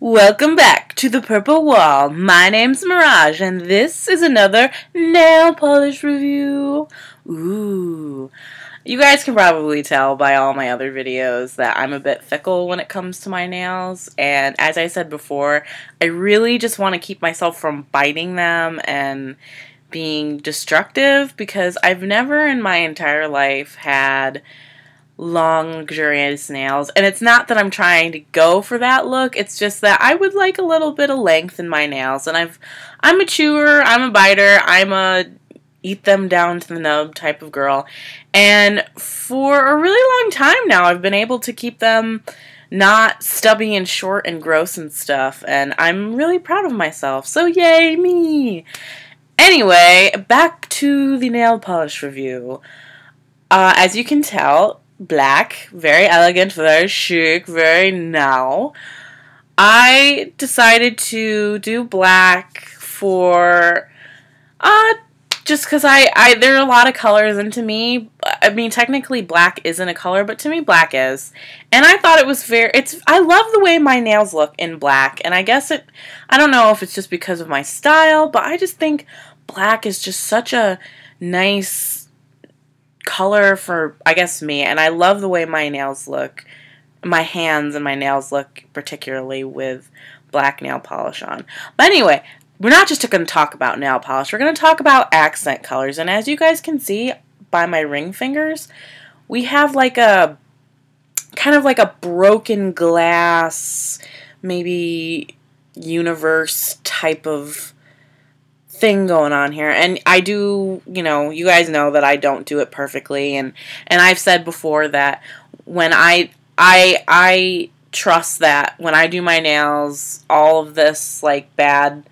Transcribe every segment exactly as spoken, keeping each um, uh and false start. Welcome back to the Purple Wall. My name's Mirage, and this is another nail polish review. Ooh. You guys can probably tell by all my other videos that I'm a bit fickle when it comes to my nails, and as I said before, I really just want to keep myself from biting them and being destructive, because I've never in my entire life had long, luxurious nails, and it's not that I'm trying to go for that look, it's just that I would like a little bit of length in my nails, and I've, I'm a chewer, I'm a biter, I'm a eat them down to the nub type of girl, and for a really long time now I've been able to keep them not stubby and short and gross and stuff, and I'm really proud of myself, so yay me! Anyway, back to the nail polish review. Uh, as you can tell, black, very elegant, very chic, very now. I decided to do black for uh just because I, I there are a lot of colors, and to me, I mean technically black isn't a color, but to me black is. And I thought it was very it's I love the way my nails look in black, and I guess it I don't know if it's just because of my style, but I just think black is just such a nice color for, I guess, me, and I love the way my nails look, my hands and my nails look, particularly with black nail polish on. But anyway, we're not just going to talk about nail polish, we're going to talk about accent colors, and as you guys can see by my ring fingers, we have like a, kind of like a broken glass, maybe universe type of thing going on here, and I do, you know, you guys know that I don't do it perfectly, and and I've said before that when I I I trust that when I do my nails, all of this like bad,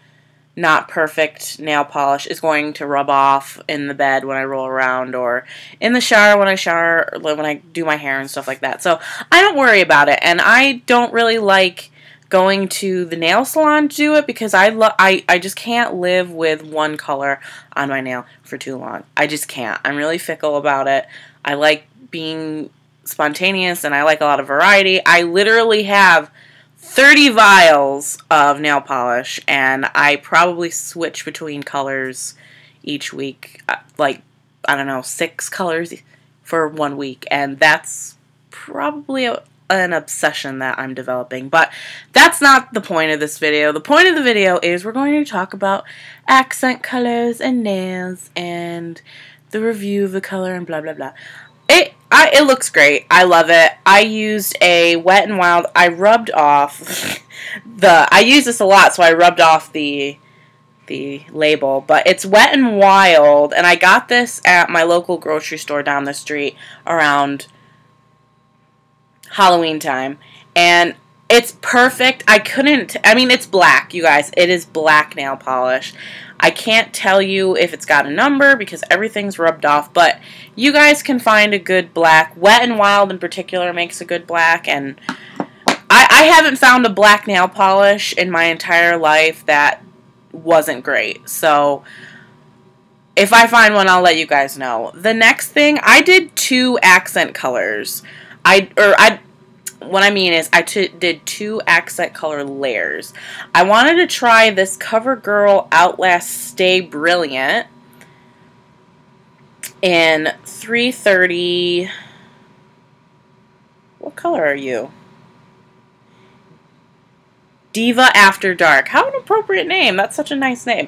not perfect nail polish is going to rub off in the bed when I roll around, or in the shower when I shower, or when I do my hair and stuff like that. So I don't worry about it, and I don't really like going to the nail salon to do it, because I, lo I, I just can't live with one color on my nail for too long. I just can't. I'm really fickle about it. I like being spontaneous, and I like a lot of variety. I literally have thirty vials of nail polish, and I probably switch between colors each week. Like, I don't know, six colors for one week, and that's probably a an obsession that I'm developing, but that's not the point of this video. The point of the video is we're going to talk about accent colors and nails and the review of the color and blah blah blah. It I, it looks great. I love it. I used a Wet and Wild. I rubbed off the I use this a lot, so I rubbed off the the label, but it's Wet and Wild, and I got this at my local grocery store down the street around Halloween time, and it's perfect. I couldn't, I mean, it's black, you guys. It is black nail polish. I can't tell you if it's got a number because everything's rubbed off, but you guys can find a good black. Wet and Wild in particular makes a good black, and I, I haven't found a black nail polish in my entire life that wasn't great, so if I find one, I'll let you guys know. The next thing, I did two accent colors. I, or I, what I mean is I t did two accent color layers. I wanted to try this CoverGirl Outlast Stay Brilliant in three thirty, what color are you? Diva After Dark. How an appropriate name. That's such a nice name.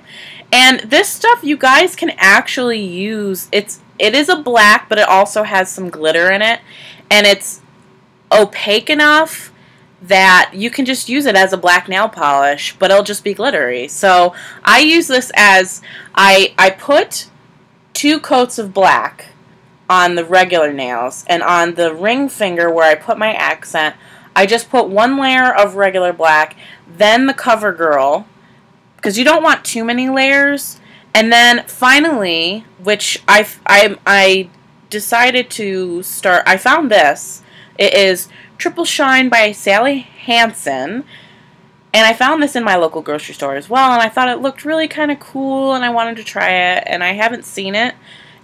And this stuff you guys can actually use. It's, it is a black, but it also has some glitter in it. And it's opaque enough that you can just use it as a black nail polish, but it'll just be glittery. So I use this as, I, I put two coats of black on the regular nails, and on the ring finger where I put my accent, I just put one layer of regular black, then the CoverGirl, because you don't want too many layers, and then finally, which I, I, I decided to start, I found this, it is Triple Shine by Sally Hansen, and I found this in my local grocery store as well, and I thought it looked really kind of cool, and I wanted to try it, and I haven't seen it,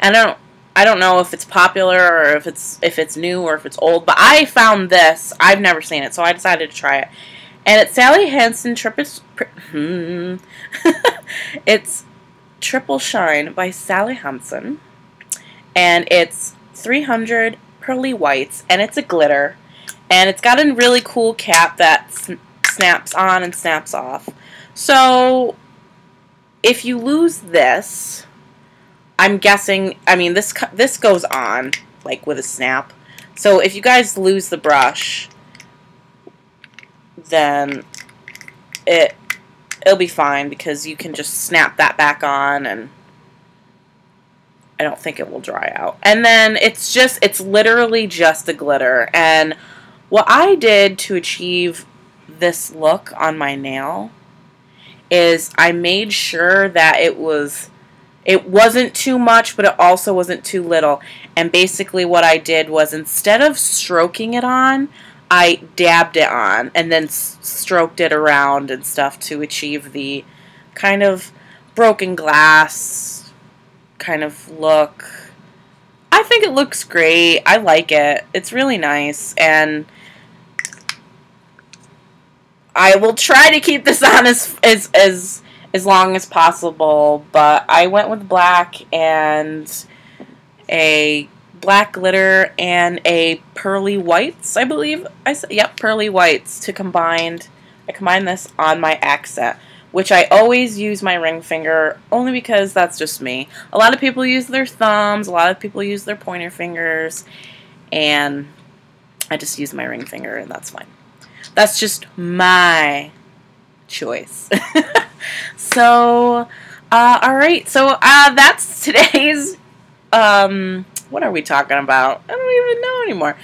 and I don't, I don't know if it's popular, or if it's, if it's new, or if it's old, but I found this, I've never seen it, so I decided to try it, And it's Sally Hansen Triple hmm. It's Triple Shine by Sally Hansen. And it's three hundred pearly whites, and it's a glitter. And it's got a really cool cap that sn snaps on and snaps off. So if you lose this, I'm guessing, I mean, this this goes on like with a snap. So if you guys lose the brush, then it it'll be fine, because you can just snap that back on, and I don't think it will dry out. And then it's just, it's literally just a glitter. And what I did to achieve this look on my nail is I made sure that it was it wasn't too much, but it also wasn't too little. And basically what I did was, instead of stroking it on, I dabbed it on and then stroked it around and stuff to achieve the kind of broken glass kind of look. I think it looks great. I like it. It's really nice, and I will try to keep this on as, as, as, as long as possible, but I went with black and a black glitter and a pearly whites, I believe. I said, yep, pearly whites to combine. I combined this on my accent, which I always use my ring finger, only because that's just me. A lot of people use their thumbs, a lot of people use their pointer fingers, and I just use my ring finger, and that's fine. That's just my choice. So, uh, alright, so uh, that's today's, um, what are we talking about? I don't even know anymore.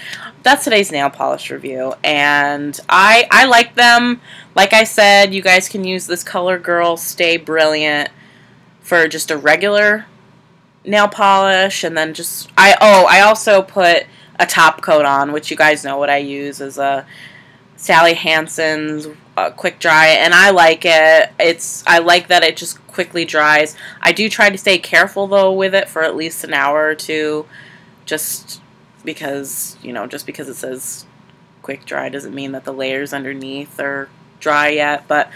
That's today's nail polish review, and I, I like them. Like I said, you guys can use this CoverGirl Stay Brilliant for just a regular nail polish, and then just, I, oh, I also put a top coat on, which you guys know what I use as a Sally Hansen's uh, Quick Dry, and I like it. It's I like that it just quickly dries. I do try to stay careful though with it for at least an hour or two, just because, you know, just because it says Quick Dry doesn't mean that the layers underneath are dry yet. But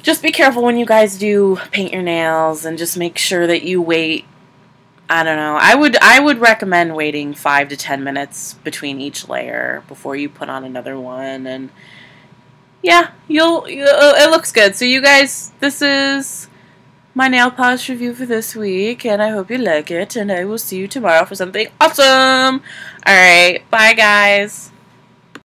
just be careful when you guys do paint your nails, and just make sure that you wait. I don't know. I would I would recommend waiting five to ten minutes between each layer before you put on another one, and yeah, you'll, you'll it looks good. So you guys, this is my nail polish review for this week, and I hope you like it, and I will see you tomorrow for something awesome. All right, bye guys.